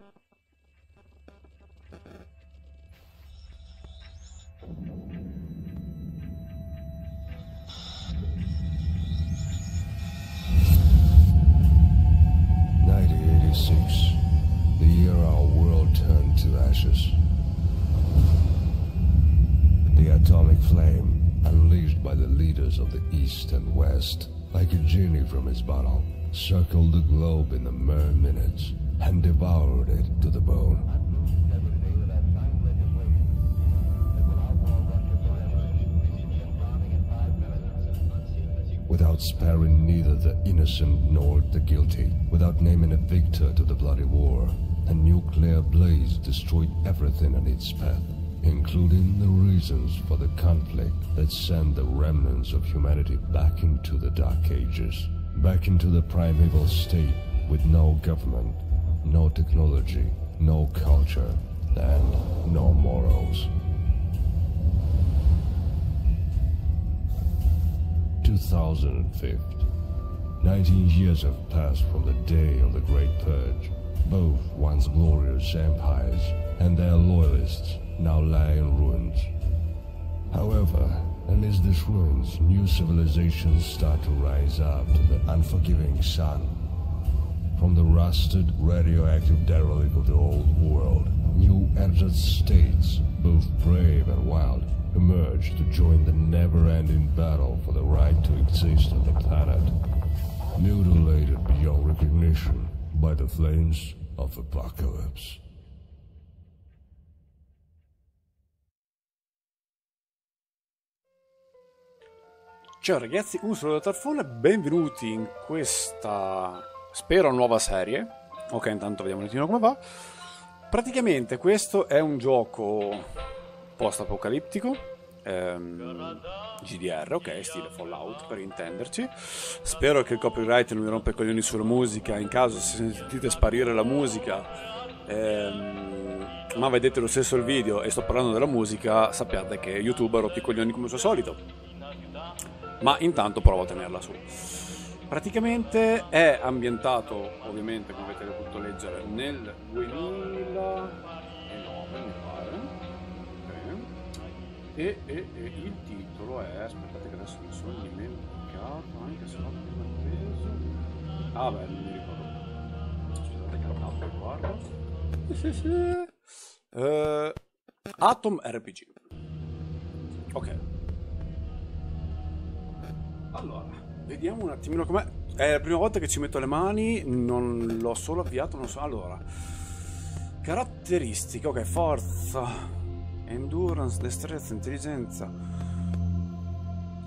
1986, the year our world turned to ashes. The atomic flame, unleashed by the leaders of the East and West, like a genie from his bottle, circled the globe in the mere minutes and devoured it to the bone. Without sparing neither the innocent nor the guilty, without naming a victor to the bloody war, the nuclear blaze destroyed everything in its path, including the reasons for the conflict that sent the remnants of humanity back into the Dark Ages, back into the primeval state with no government, no technology, no culture, and no morals. 2005. 19 years have passed from the day of the Great Purge. Both once glorious empires and their loyalists now lie in ruins. However, amidst these ruins, new civilizations start to rise up to the unforgiving sun. From the rusted, radioactive derelict of the old world, new entered states, both brave and wild, emerge to join the never-ending battle for the right to exist on the planet, mutilated beyond recognition by the flames of apocalypse. Ciao ragazzi, sono Tharfone e benvenuti in questa, spero, nuova serie. Ok, intanto vediamo un attimo come va. Praticamente questo è un gioco post-apocalittico, GDR, ok, stile Fallout per intenderci. Spero che il copyright non mi rompa i coglioni sulla musica, in caso se sentite sparire la musica, ma vedete lo stesso il video e sto parlando della musica, sappiate che YouTube rompe i coglioni come al suo solito. Ma intanto provo a tenerla su. Praticamente è ambientato, ovviamente, come avete potuto leggere, nel 2009, mi pare. Okay. E il titolo è... aspettate che adesso mi sono dimenticato, anche se l'ho prima preso. Ah beh, non mi ricordo. Aspettate che un altro guardo. Atom RPG. Ok. Allora, vediamo un attimino com'è. È la prima volta che ci metto le mani, non l'ho solo avviato, non so. Allora, caratteristiche, ok, forza, endurance, destrezza, intelligenza,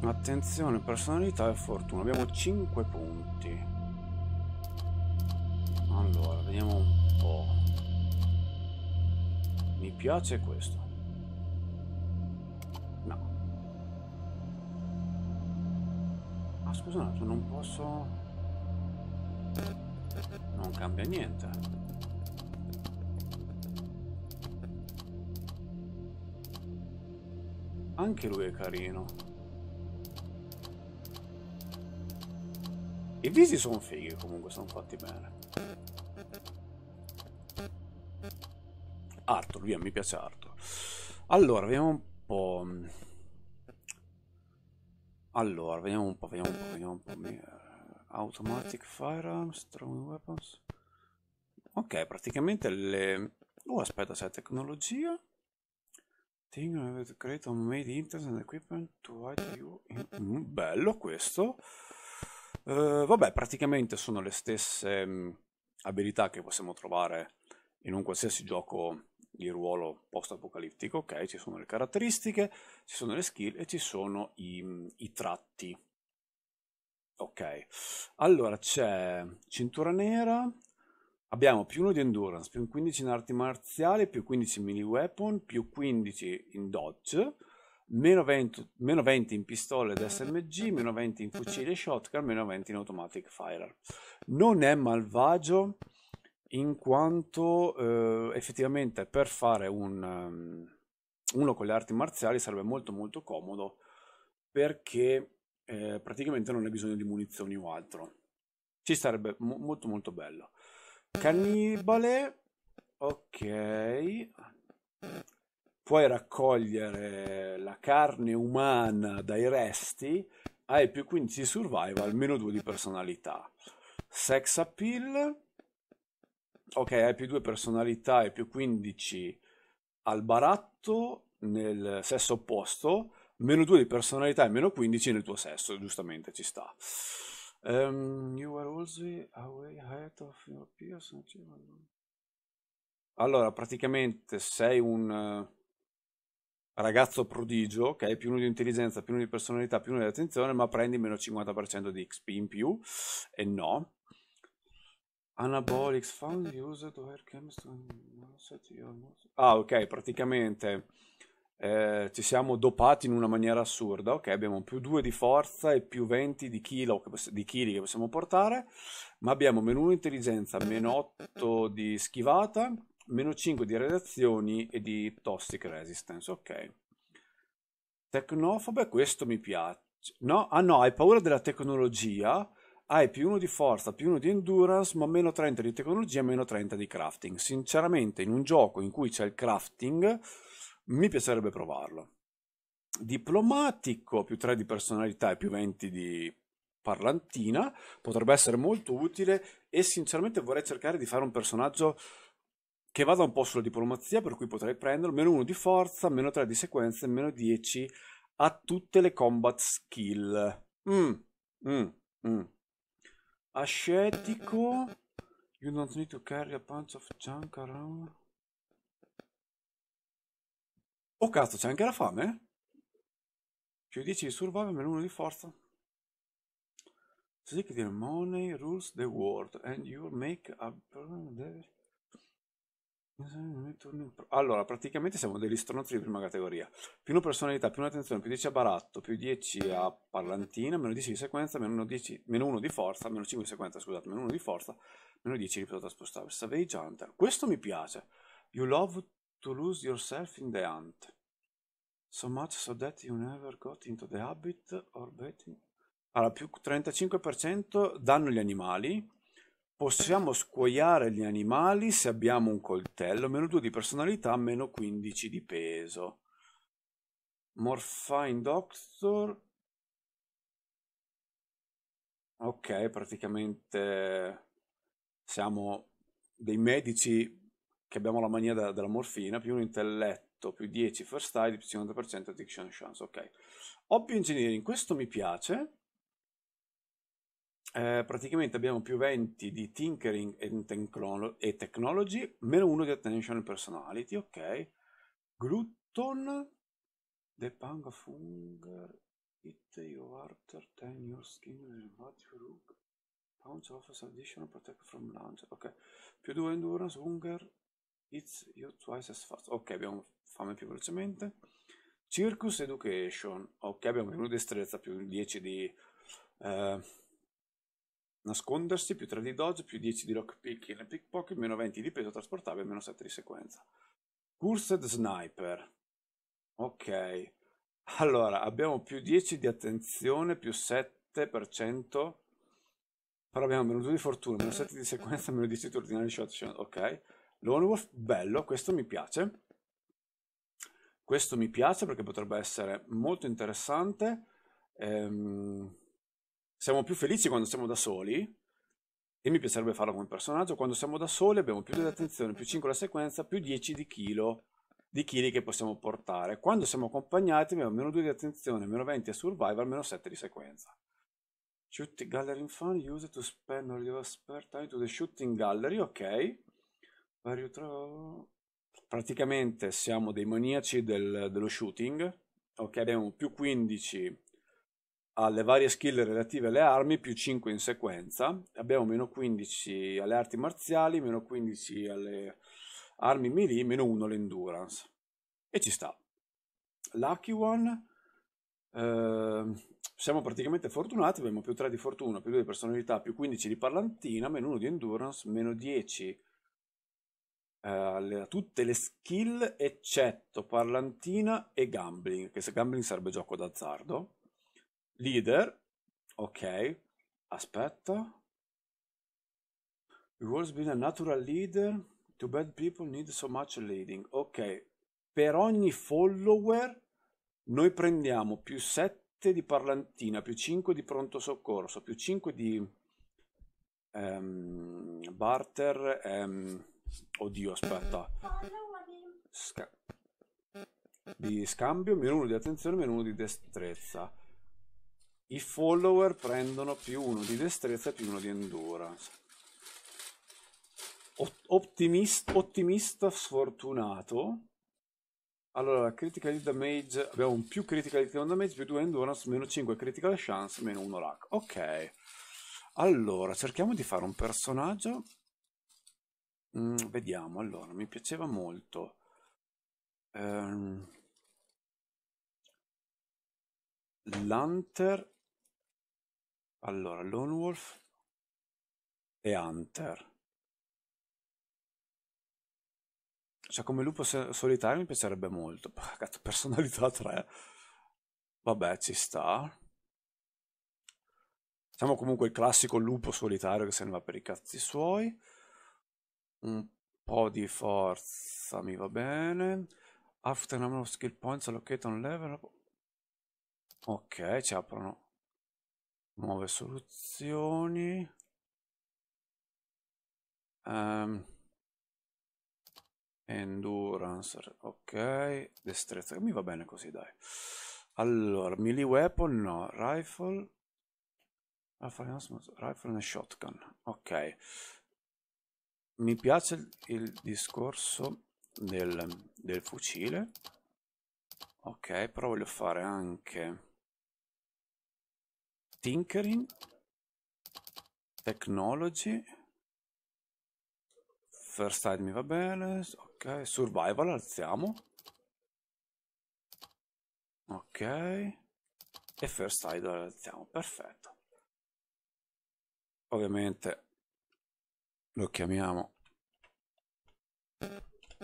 attenzione, personalità e fortuna. Abbiamo 5 punti. Allora, vediamo un po'. Mi piace questo. Scusa un attimo, non posso... non cambia niente. Anche lui è carino. I visi sono fighi, comunque sono fatti bene. Arthur, via, mi piace Arthur. Allora, vediamo un po'... allora, vediamo un po'. Automatic firearms, strong weapons. Ok, praticamente le... oh, aspetta, c'è tecnologia. Thing with create on made internet and equipment to hide you in... bello questo. Vabbè, praticamente sono le stesse abilità che possiamo trovare in un qualsiasi gioco di ruolo post-apocalittico, ok? Ci sono le caratteristiche, ci sono le skill e ci sono i tratti. Ok, allora c'è cintura nera, abbiamo +1 di endurance, +15 in arti marziali, +15 in melee weapon, +15 in dodge, -20 in pistole ed SMG, -20 in fucile e shotgun, -20 in automatic firearm. Non è malvagio, in quanto effettivamente per fare uno con le arti marziali sarebbe molto comodo, perché praticamente non hai bisogno di munizioni o altro. Ci sarebbe molto bello. Cannibale, Ok. Puoi raccogliere la carne umana dai resti. Hai più 15 survival, meno 2 di personalità. Sex appeal. Ok, hai più 2 personalità e più 15 al baratto nel sesso opposto, meno 2 di personalità e meno 15 nel tuo sesso, giustamente ci sta. You are also away ahead of your peers. Allora, praticamente sei un ragazzo prodigio che hai più 1 di intelligenza, più 1 di personalità, più 1 di attenzione, ma prendi meno 50% di XP in più. E no. Anabolics found used where chemistry. Ah, ok, praticamente ci siamo dopati in una maniera assurda. Ok, abbiamo più 2 di forza e più 20 di chili che possiamo portare, ma abbiamo meno 1 intelligenza, meno 8 di schivata, meno 5 di radiazioni e di toxic resistance. Ok, tecnofobe, questo mi piace. No, ah no, hai paura della tecnologia. Hai più 1 di forza, più 1 di endurance, ma meno 30 di tecnologia e meno 30 di crafting. Sinceramente, in un gioco in cui c'è il crafting, mi piacerebbe provarlo. Diplomatico, più 3 di personalità e più 20 di parlantina, potrebbe essere molto utile e sinceramente vorrei cercare di fare un personaggio che vada un po' sulla diplomazia, per cui potrei prenderlo. Meno 1 di forza, meno 3 di sequenze, meno 10 a tutte le combat skill. Ascetico. You don't need to carry a bunch of junk around. Oh cazzo, c'è anche la fame? Più 10 di survival, meno 1 di forza. Seek the money rules the world and you make a... Allora, praticamente siamo degli stronzi di prima categoria. Più 1 personalità, più 1 attenzione, più 10 a baratto, più 10 a parlantina, meno 10 di sequenza, meno 1 di forza, meno 5 di sequenza, scusate, meno 1 di forza, meno 10 di pilota spostabile. Savage Hunter, questo mi piace. You love to lose yourself in the hunt so much so that you never got into the habit or betting. Allora, più 35% danno gli animali. Possiamo scuoiare gli animali se abbiamo un coltello, meno 2 di personalità, meno 15 di peso. Morphine Doctor. Ok, praticamente siamo dei medici che abbiamo la mania della morfina, più 1 intelletto, più 10 first aid, più 50% addiction chance, ok. Hobby engineering, questo mi piace. Praticamente abbiamo più 20 di tinkering e technology, meno 1 di attention e personality, ok. Glutton, the pang of hunger, it your harder than your skin and what you look, pounds of additional protect from lunch, ok. Più 2 endurance, hunger, it's you twice as fast, ok, abbiamo fame più velocemente. Circus education, ok, abbiamo più 1 destrezza, più 10 di... nascondersi, più 3 di dodge, più 10 di lockpicking e pickpocket, meno 20 di peso trasportabile, meno 7 di sequenza. Cursed Sniper. Ok. Allora, abbiamo più 10 di attenzione, più 7%. Però abbiamo meno 2 di fortuna, meno 7 di sequenza, meno 10 di ordinari shot. Ok. Lone Wolf, bello, questo mi piace. Questo mi piace perché potrebbe essere molto interessante. Siamo più felici quando siamo da soli e mi piacerebbe farlo come personaggio. Quando siamo da soli abbiamo più dell'attenzione, più 5 la sequenza, più 10 di chili che possiamo portare. Quando siamo accompagnati abbiamo meno 2 di attenzione, meno 20 a survival, meno 7 di sequenza. Shooting Gallery Fun, use to spend all your spare time to the Shooting Gallery, ok. Praticamente siamo dei maniaci dello shooting, ok, abbiamo più 15... alle varie skill relative alle armi, più 5 in sequenza, abbiamo meno 15 alle arti marziali, meno 15 alle armi melee, meno 1 all'endurance. E ci sta. Lucky One, siamo praticamente fortunati, abbiamo più 3 di fortuna, più 2 di personalità, più 15 di parlantina, meno 1 di endurance, meno 10 a tutte le skill eccetto parlantina e gambling, che se gambling sarebbe gioco d'azzardo. Leader, ok, aspetta. You've always been a natural leader, Too bad people need so much leading. Ok, per ogni follower noi prendiamo più 7 di parlantina, più 5 di pronto soccorso, più 5 di barter. Oddio, aspetta. Di scambio, meno 1 di attenzione, meno 1 di destrezza. I follower prendono più 1 di destrezza e più 1 di endurance. Ottimista sfortunato. Allora, critical damage, abbiamo un più critical damage, più 2 endurance, meno 5 critical chance, meno 1 luck. Ok. Allora, cerchiamo di fare un personaggio. Vediamo, allora, mi piaceva molto. L'Hunter. Allora, Lone Wolf e Hunter. Cioè, come lupo solitario mi piacerebbe molto. Cazzo, personalità 3. Vabbè, ci sta. Siamo comunque il classico lupo solitario che se ne va per i cazzi suoi. Un po' di forza mi va bene. After number of skill points allocate on level. Ok, ci aprono nuove soluzioni. Endurance, ok. Destrezza, mi va bene così, dai. Allora, melee weapon, no. Rifle. Rifle e shotgun. Ok. Mi piace il discorso del fucile. Ok, però voglio fare anche Tinkering, Technology, First Aid mi va bene. Ok, Survival alziamo. Ok, e First Aid alziamo, perfetto. Ovviamente lo chiamiamo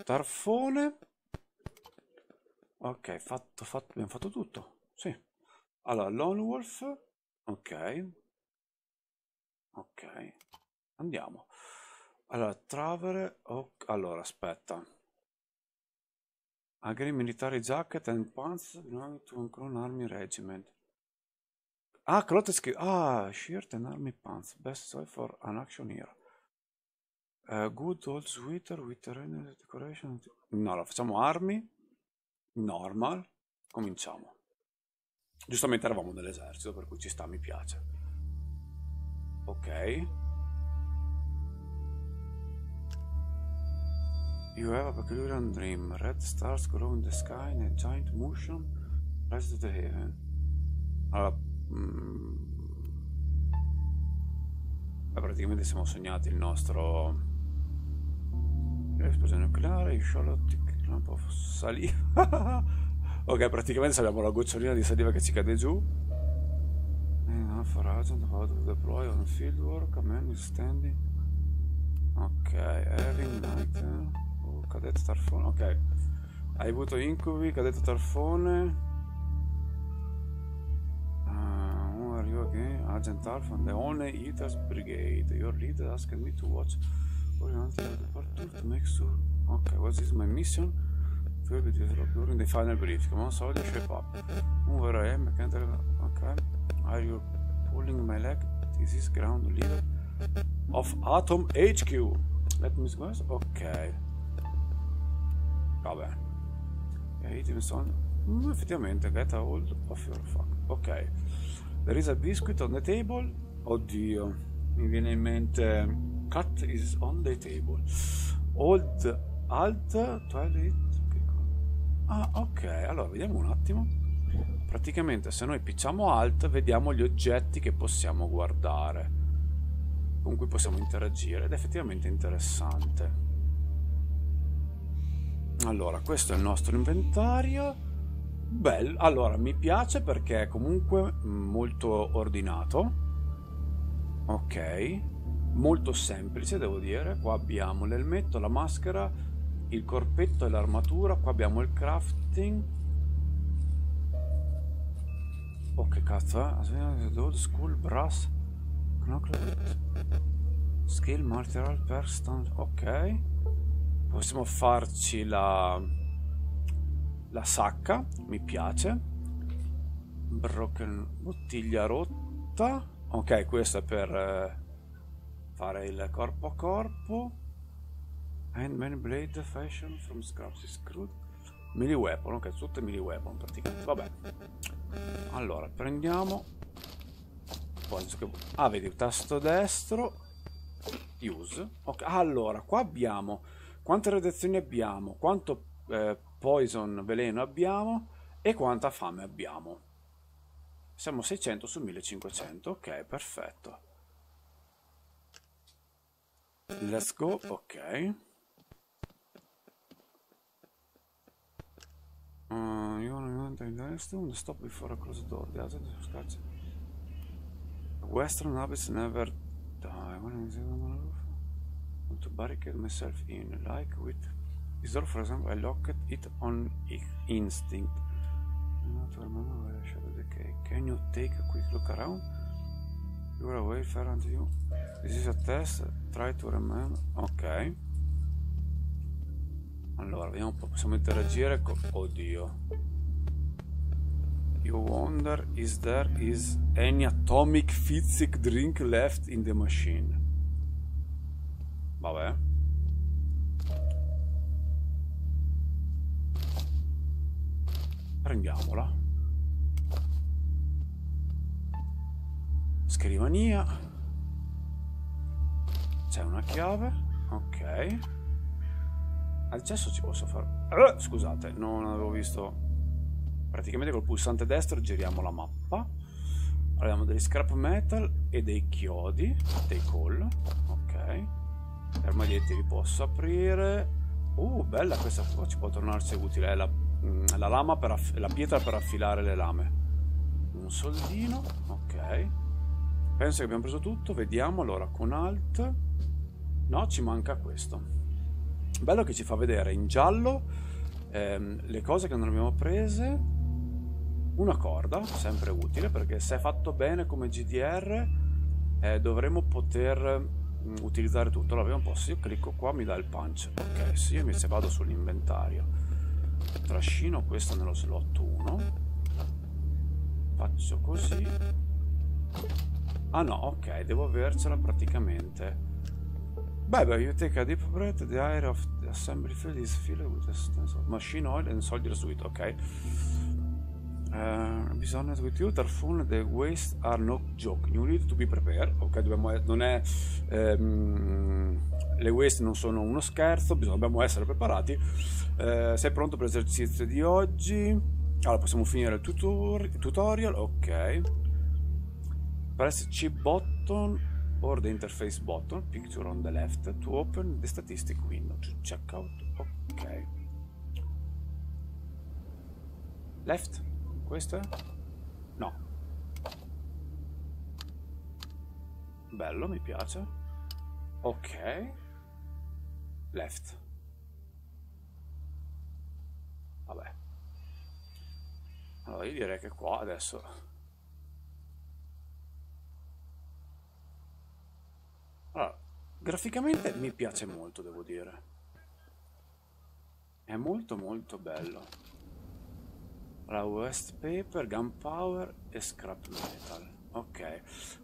Tharfone. Ok, fatto, abbiamo fatto tutto. Sì. Allora, Lone Wolf. Ok. Ok. Andiamo. Allora, Traveler. Okay. Allora, aspetta. Agri Military Jacket and Pants belonging to an Army Regiment. Ah, cloth skill. Ah, Shirt and Army Pants. Best soil for an action hero. Good old sweater with terrain decoration. No, allora facciamo armi. Normal. Cominciamo. Giustamente eravamo nell'esercito, per cui ci sta, mi piace. Ok. You have a peculiar dream. Red stars grow in the sky in a giant motion. Rise to the heaven. Allora... praticamente siamo sognati il nostro... l'esplosione nucleare, il sciolottic clump of saliva. Ok, praticamente abbiamo la gocciolina di saliva che ci cade giù. Ok, having night. Cadetto Tharfone. Ok, hai avuto incubi, cadetto Tharfone. Ok, Agent Tharfone, the only Eaters Brigade. Your leader asked me to watch. Ok, what is my mission? To be developed during the final brief. Come on, soldier, shape up. Where I am, I can't tell. Ok, are you pulling my leg? This is ground leader of Atom HQ. Let me go. Ok. Vabbè. Effettivamente, get a hold of your fuck. Ok. There is a biscuit on the table. Oddio, mi viene in mente... Cut is on the table. Hold alt toilet. Ah, ok, allora vediamo un attimo. Praticamente se noi picciamo alt vediamo gli oggetti che possiamo guardare, con cui possiamo interagire, ed è effettivamente interessante. Allora, questo è il nostro inventario. Bello, allora mi piace perché è comunque molto ordinato. Ok, molto semplice, devo dire. Qua abbiamo l'elmetto, la maschera, il corpetto e l'armatura. Qua abbiamo il crafting. Oh, che cazzo, eh? Old school brass skill martial person. Ok, Possiamo farci la sacca, mi piace. Broken, bottiglia rotta. Ok, questa è per fare il corpo a corpo. Handman blade fashion from scraps is crude. Melee weapon, ok, tutte melee weapon praticamente. Vabbè. Allora, prendiamo. Ah, vedi, tasto destro. Use. Ok, allora, qua abbiamo quante radiazioni abbiamo, quanto poison, veleno abbiamo e quanta fame abbiamo. Siamo 600 su 1500, ok, perfetto. Let's go, ok. Io non entro in destra, stop before a closed door. The other scratch. Western habits never die. To barricade myself in, like with this door, for example, I locked it on instinct. To remember where I shoved the cake. Can you take a quick look around? You're away, fair unto you. This is a test, try to remember. Ok. Allora, vediamo un po', possiamo interagire con... Oddio. You wonder, is there is any atomic physics drink left in the machine? Vabbè. Prendiamola. Scrivania. C'è una chiave. Ok. Al cesso ci posso fare... scusate, non avevo visto... Praticamente col pulsante destro giriamo la mappa. Abbiamo degli scrap metal e dei chiodi. Dei call. Ok. Gli armadietti li posso aprire. Bella questa qua, ci può tornarsi utile. È la lama per la pietra per affilare le lame. Un soldino, ok. Penso che abbiamo preso tutto. Vediamo allora con Alt. No, ci manca questo. Bello che ci fa vedere in giallo le cose che non abbiamo prese. Una corda, sempre utile, perché se è fatto bene come GDR dovremmo poter utilizzare tutto. Allora, vediamo un po'. Se io clicco qua mi dà il punch. Ok, sì, io invece vado sull'inventario, trascino questo nello slot 1, faccio così. Ah no, ok, devo avercela praticamente. Beh, you take a deep breath, the air of the assembly field is filled with a machine oil and soldier suite. Ok, be honest with you, Tharfone, the waste are no joke. You need to be prepared. Ok, dobbiamo, non è le waste non sono uno scherzo, dobbiamo essere preparati. Sei pronto per l'esercizio di oggi? Allora, possiamo finire il tutorial. Ok. Press C button or the interface button, picture on the left, to open the statistic window. Check out. Ok. Left. Questo è? No. Bello, mi piace. Ok. Left. Vabbè. Allora, io direi che qua adesso... Allora, graficamente mi piace molto, devo dire. È molto molto bello. La waste paper, gunpowder e scrap metal. Ok,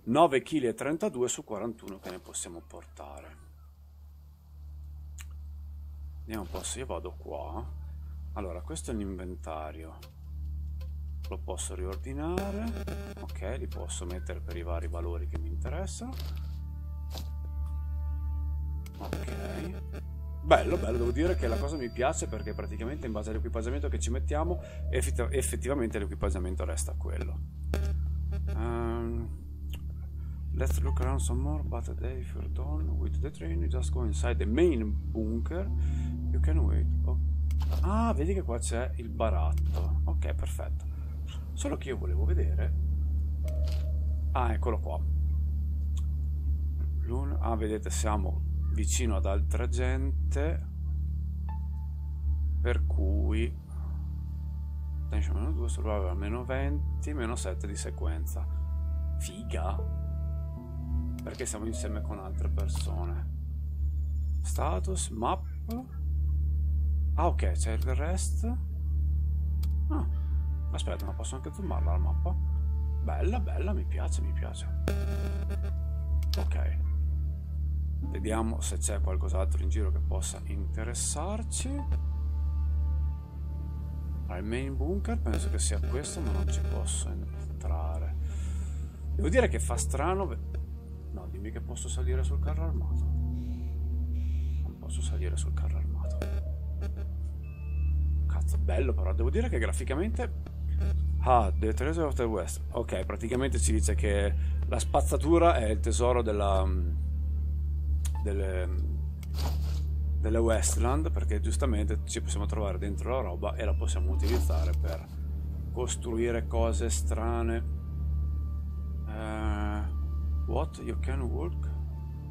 9,32 kg su 41 che ne possiamo portare. Vediamo un po' se io vado qua. Allora, questo è l'inventario, lo posso riordinare. Ok, li posso mettere per i vari valori che mi interessano. Ok. Bello, bello, devo dire che la cosa mi piace perché praticamente in base all'equipaggiamento che ci mettiamo effettivamente l'equipaggiamento resta quello. Let's look around some more, but today if you're done with the train just go inside the main bunker, you can wait. Oh. Ah, vedi che qua c'è il baratto. Ok, perfetto. Solo che io volevo vedere... Ah, eccolo qua. Ah, vedete, siamo... vicino ad altra gente, per cui attenzione, meno 2 survival, meno 20, meno 7 di sequenza. Figa, perché siamo insieme con altre persone. Status, map, Ah, ok, c'è il rest. Ah, aspetta, ma posso anche zoomarla la mappa? Bella, bella, mi piace, mi piace. Ok. Vediamo se c'è qualcos'altro in giro che possa interessarci. Al main bunker penso che sia questo, ma non ci posso entrare. Devo dire che fa strano. No, dimmi che posso salire sul carro armato. Non posso salire sul carro armato. Cazzo, bello però. Devo dire che graficamente... Ah, The Treasure of the West. Ok, praticamente ci dice che la spazzatura è il tesoro della... delle Westland, perché giustamente ci possiamo trovare dentro la roba e la possiamo utilizzare per costruire cose strane. What? You can walk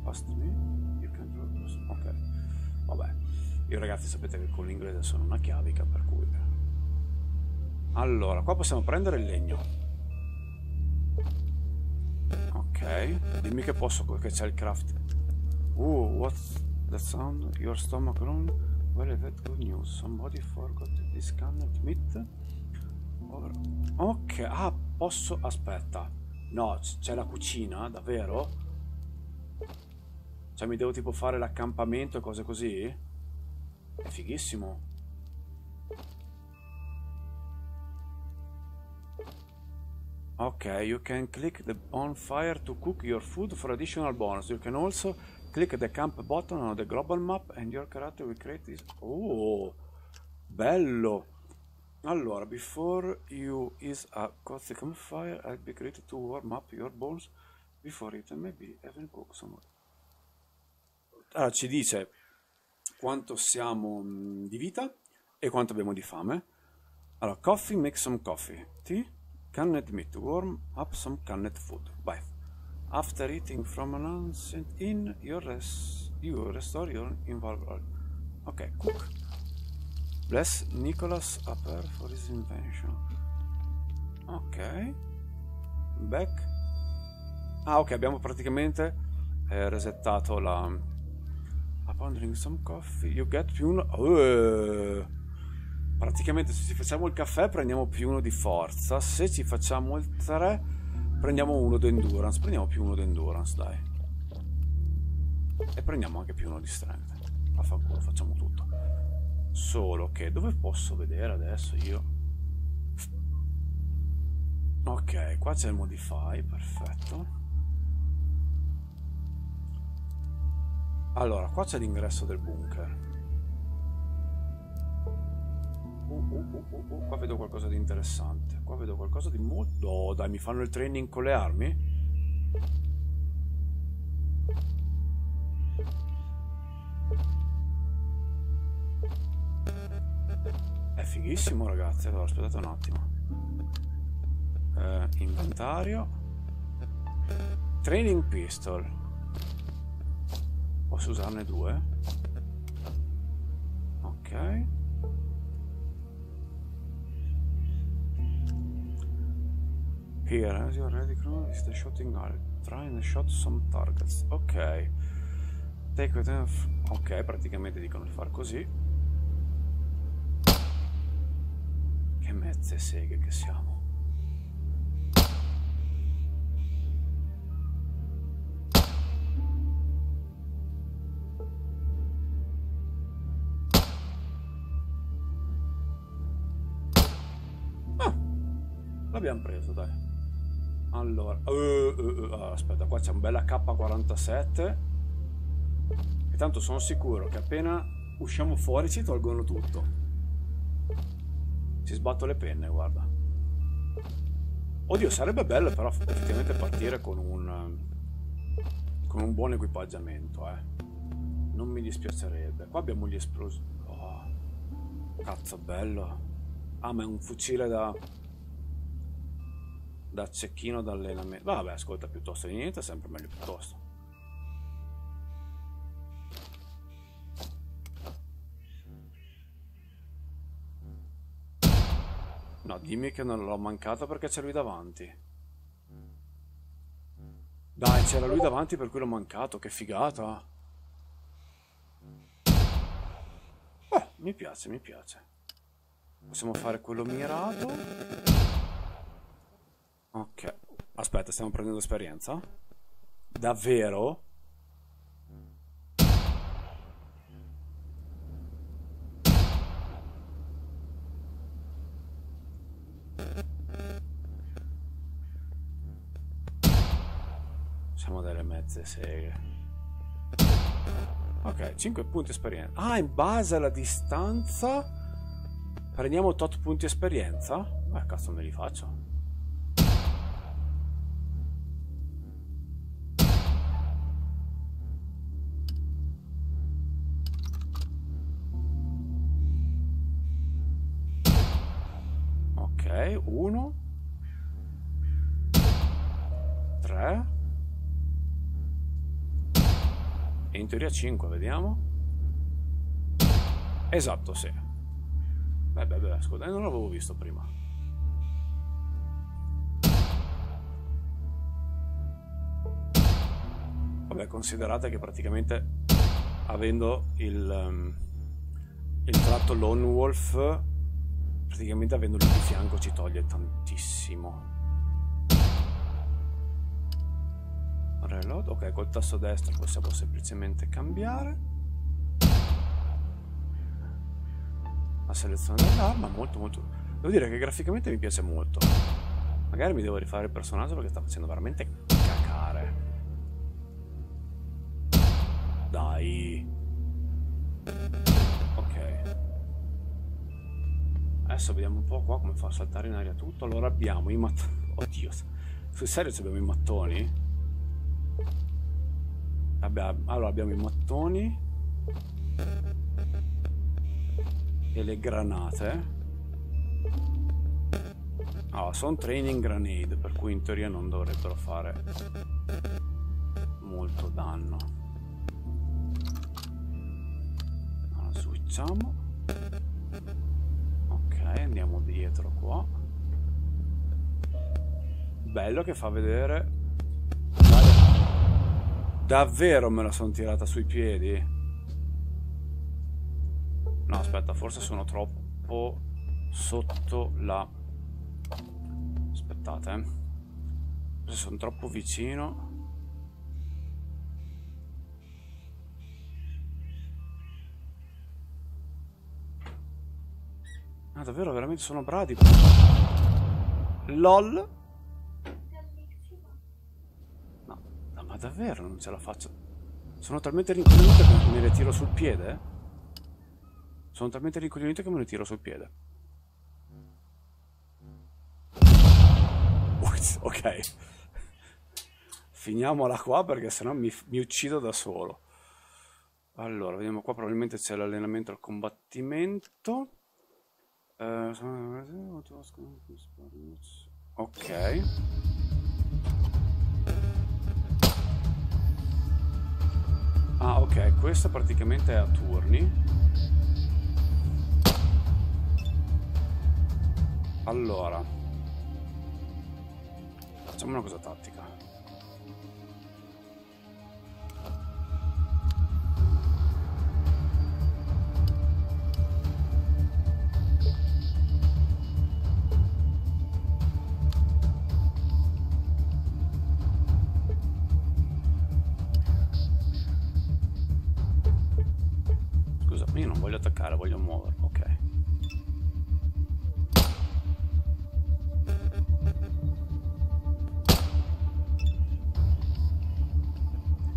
past me? You can walk past me? Ok, vabbè, io ragazzi sapete che con l'inglese sono una chiavica, per cui... Allora, qua possiamo prendere il legno. Ok, dimmi che posso, che c'è il craft. What's that sound? Your stomach groan? Well, is that good news? Somebody forgot this canned meat? Or... Ok, ah, posso... Aspetta. No, c'è la cucina, davvero? Cioè mi devo tipo fare l'accampamento e cose così? È fighissimo. Ok, you can click the bonfire to cook your food for additional bonus. You can also... Click the camp button on the global map and your character will create this... Oh, bello! Allora, before you use a caustic campfire, I'll be created to warm up your bones before it and maybe even cook some... Allora, ci dice quanto siamo di vita e quanto abbiamo di fame. Allora, coffee, make some coffee. Tea, canned meat, warm up some canned food. Bye. After eating from an ancient inn, you restore your involvement. Ok, cook. Bless Nicholas Upper for his invention. Ok. Back. Ah, ok, abbiamo praticamente resettato la... Upon drinking some coffee, you get più uno... Praticamente se ci facciamo il caffè prendiamo più uno di forza. Se ci facciamo il 3... Prendiamo uno d'endurance, prendiamo più uno d'endurance, dai. E prendiamo anche più uno di strength. Vaffanculo, facciamo tutto. Solo che, dove posso vedere adesso io? Ok, qua c'è il modify, perfetto. Allora, qua c'è l'ingresso del bunker. Qua vedo qualcosa di interessante. Qua vedo qualcosa di molto... Oh, dai, mi fanno il training con le armi? È fighissimo, ragazzi. Allora, aspettate un attimo. Inventario. Training pistol. Posso usarne due? Ok. Here, as you already know, is the shooting area. Try and shot some targets. Ok. Take it off. Ok, praticamente dicono di far così. Che mezze seghe che siamo. Ah! L'abbiamo preso, dai. Allora, aspetta, qua c'è un bella K47. E tanto sono sicuro che appena usciamo fuori ci tolgono tutto. Ci sbatto le penne, guarda. Oddio, sarebbe bello però effettivamente partire con un buon equipaggiamento, eh. Non mi dispiacerebbe. Qua abbiamo gli esplosivi. Oh, cazzo, bello. Ah, ma è un fucile da cecchino d'allenamento. Vabbè, ascolta, piuttosto di niente è sempre meglio piuttosto. No, dimmi che non l'ho mancata perché c'è lui davanti. Dai, c'era lui davanti per cui l'ho mancato, che figata. Mi piace, mi piace. Possiamo fare quello mirato. Ok. Aspetta, stiamo prendendo esperienza? Davvero? Siamo delle mezze seghe. Ok, 5 punti esperienza. Ah, in base alla distanza prendiamo tot punti esperienza? Ma cazzo me li faccio. Ok, 1 3 e in teoria 5, vediamo. Esatto, sì. Beh, scusa, non l'avevo visto prima. Vabbè, considerate che praticamente avendo il tratto Lone Wolf, praticamente avendolo di fianco ci toglie tantissimo. Reload. Ok, col tasto destro possiamo semplicemente cambiare la selezione dell'arma. Molto devo dire che graficamente mi piace molto. Magari mi devo rifare il personaggio perché sta facendo veramente cacare. Dai. Ok, adesso vediamo un po' qua come fa a saltare in aria tutto. Allora abbiamo i mattoni. Oddio, sul serio abbiamo i mattoni? Allora abbiamo i mattoni e le granate. Allora, sono training grenade, per cui in teoria non dovrebbero fare molto danno. Allora, switchiamo. Ok, andiamo dietro qua. Bello che fa vedere. Davvero me la sono tirata sui piedi? No, aspetta, forse sono troppo sotto la... Aspettate, eh. Forse sono troppo vicino. Ah, davvero, veramente sono bradi. LOL. Ma davvero non ce la faccio. Sono talmente rincoglionito che me le tiro sul piede. Sono talmente rincoglionito che me le tiro sul piede. Ok. Finiamola qua perché sennò mi uccido da solo. Allora, vediamo qua. Probabilmente c'è l'allenamento al combattimento. Ok. Ah, ok, questo praticamente è a turni. Allora, facciamo una cosa tattica. Io non voglio attaccare, voglio muovermi, ok.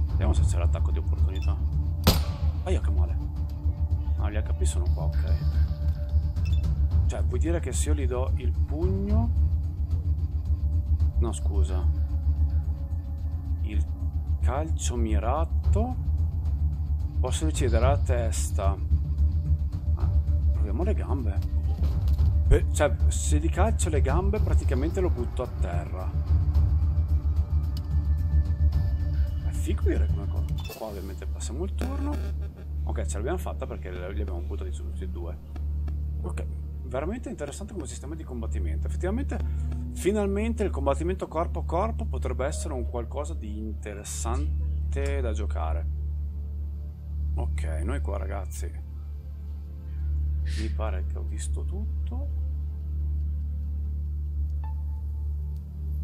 Vediamo se c'è l'attacco di opportunità. Ah, io che male. Ah, gli HP sono qua, ok. Cioè, vuoi dire che se io gli do il pugno... No, scusa. Il calcio mirato... Posso uccidere la testa. Proviamo le gambe. Beh, cioè, se gli calcio le gambe praticamente lo butto a terra. È figo dire come cosa. Qua ovviamente passiamo il turno. Ok, ce l'abbiamo fatta perché li abbiamo buttati su tutti e due. Ok, veramente interessante come sistema di combattimento. Effettivamente, finalmente il combattimento corpo a corpo potrebbe essere un qualcosa di interessante da giocare. Ok, noi qua ragazzi Mi pare che ho visto tutto.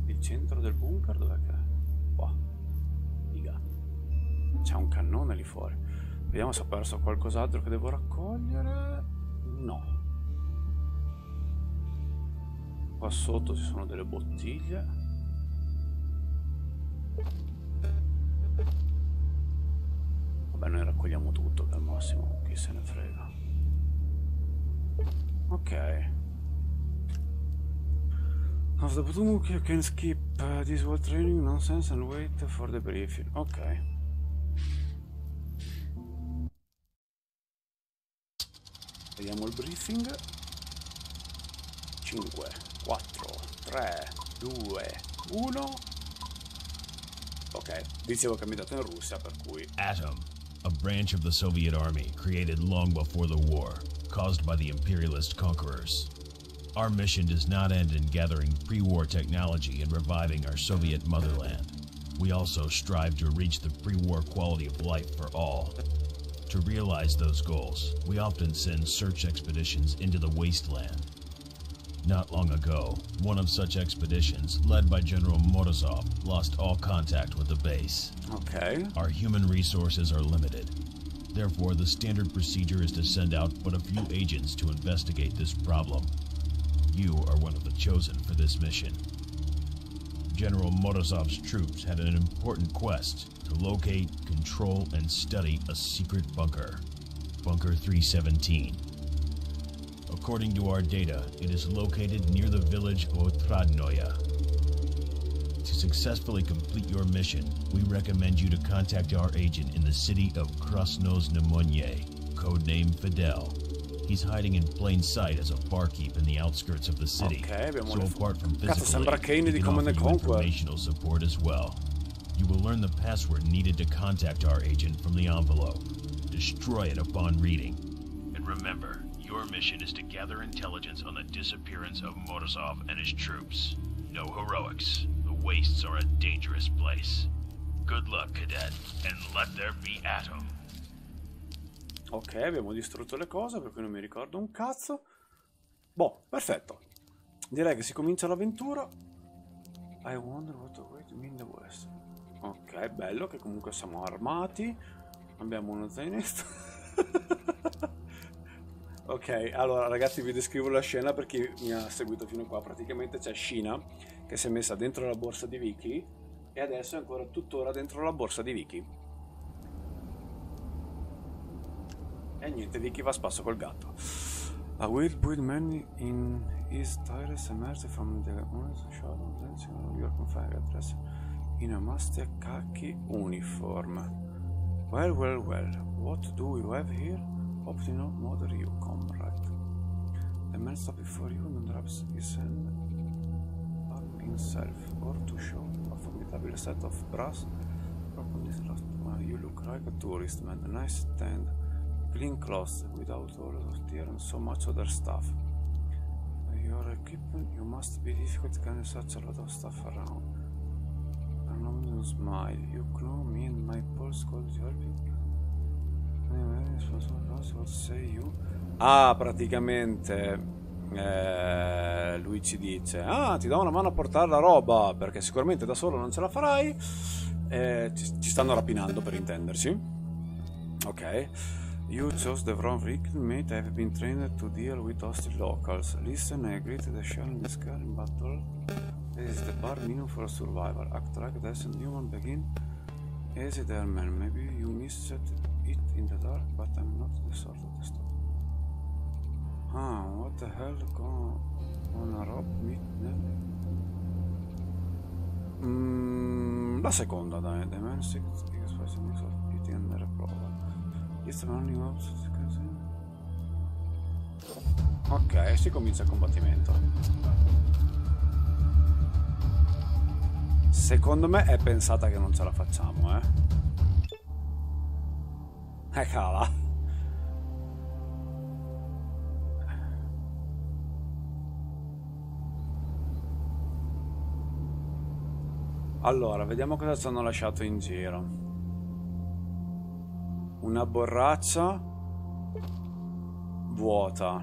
Il centro del bunker dov'è che è? Qua. Figa. C'è un cannone lì fuori. Vediamo se ho perso qualcos'altro che devo raccogliere. No. Qua sotto ci sono delle bottiglie. Vabbè, noi raccogliamo tutto, che al massimo chi se ne frega. Ok. Of the book you can skip this whole training nonsense and wait for the briefing. Ok. Vediamo il briefing. 5, 4, 3, 2, 1. Ok, dicevo che è abitato in Russia, per cui... Atom, a branch of the Soviet army created long before the war, caused by the imperialist conquerors. Our mission does not end in gathering pre-war technology and reviving our Soviet motherland. We also strive to reach the pre-war quality of life for all. To realize those goals, we often send search expeditions into the wasteland. Not long ago, one of such expeditions, led by General Morozov, lost all contact with the base. Okay. Our human resources are limited. Therefore, the standard procedure is to send out but a few agents to investigate this problem. You are one of the chosen for this mission. General Morozov's troops had an important quest to locate, control, and study a secret bunker. Bunker 317. According to our data, it is located near the village of Otradnoye. To successfully complete your mission, we recommend you to contact our agent in the city of Krasnos-Nemonier, codename Fidel. He's hiding in plain sight as a barkeep in the outskirts of the city. Okay, so apart from physical aid, we can offer you informational support as well. You will learn the password needed to contact our agent from the envelope. Destroy it upon reading. And remember, your mission is to gather intelligence on the disappearance of Morozov and his troops. No heroics. The wastes are a dangerous place. Good luck, cadet, and let there be Atom. Ok, abbiamo distrutto le cose, per cui non mi ricordo un cazzo. Boh, perfetto. Direi che si comincia l'avventura. I wonder what the way to mean the west. Ok, bello che comunque siamo armati. Abbiamo uno zainetto. Ok, allora ragazzi, vi descrivo la scena per chi mi ha seguito fino a qua. Praticamente c'è Shina che si è messa dentro la borsa di Vicky e adesso è ancora tuttora dentro la borsa di Vicky. E niente, Vicky va a spasso col gatto. A weird bull man in his tires emerged from the shadow of New York fire dress in a mustard khaki uniform. Well, well, well, what do we have here? Hope you know, mother, you come right. The man stops before you and drops his hand on himself, or to show a formidable set of brass. From this last one, you look like a tourist man, a nice stand, clean clothes, without all of tear and so much other stuff. Your equipment, you must be difficult, carrying such a lot of stuff around. An ominous smile, you know me and my pulse cold helping. Ah, praticamente lui ci dice: ah, ti do una mano a portare la roba, perché sicuramente da solo non ce la farai. Ci stanno rapinando, per intenderci. Ok. You chose the wrong vehicle, mate. I've been trained to deal with hostile locals. Listen, I greet the shell in the sky in battle. This is the bar minimum for survival. Act like this and human begin. Easy there, man. Maybe you missed it in the dark, but I'm not the sort of the story. Ah, what the hell gonna rob me then? La seconda, dai. The man six is for some sort of eating and their problem. It's running out of the casino. Ok, si comincia il combattimento. Secondo me è pensata che non ce la facciamo, eh. Cala. Allora, vediamo cosa ci hanno lasciato in giro. Una borraccia. vuota.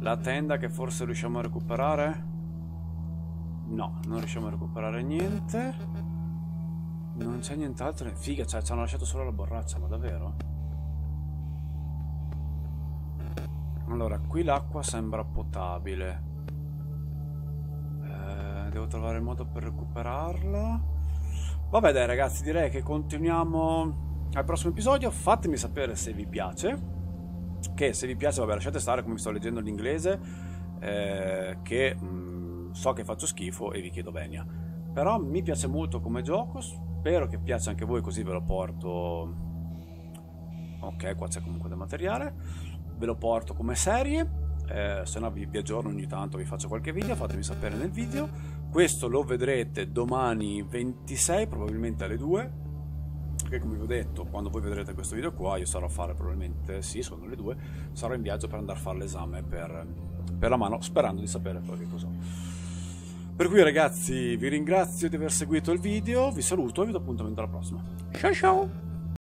La tenda che forse riusciamo a recuperare? No, non riusciamo a recuperare niente. Non c'è nient'altro. Figa, cioè, ci hanno lasciato solo la borraccia, ma davvero? Allora, qui l'acqua sembra potabile. Devo trovare il modo per recuperarla. Vabbè, dai ragazzi, direi che continuiamo al prossimo episodio. Fatemi sapere se vi piace. Che se vi piace, vabbè, lasciate stare come mi sto leggendo l'inglese, che so che faccio schifo e vi chiedo venia. Però mi piace molto come gioco, spero che piaccia anche a voi, così ve lo porto. Ok, qua c'è comunque del materiale, ve lo porto come serie, se no vi aggiorno ogni tanto, vi faccio qualche video, fatemi sapere nel video. Questo lo vedrete domani 26, probabilmente alle 2. Perché come vi ho detto, quando voi vedrete questo video qua, io sarò a fare probabilmente, sì, sono le 2, sarò in viaggio per andare a fare l'esame per la mano, sperando di sapere poi che cos'ho. Per cui ragazzi, vi ringrazio di aver seguito il video, vi saluto e vi do appuntamento alla prossima. Ciao ciao!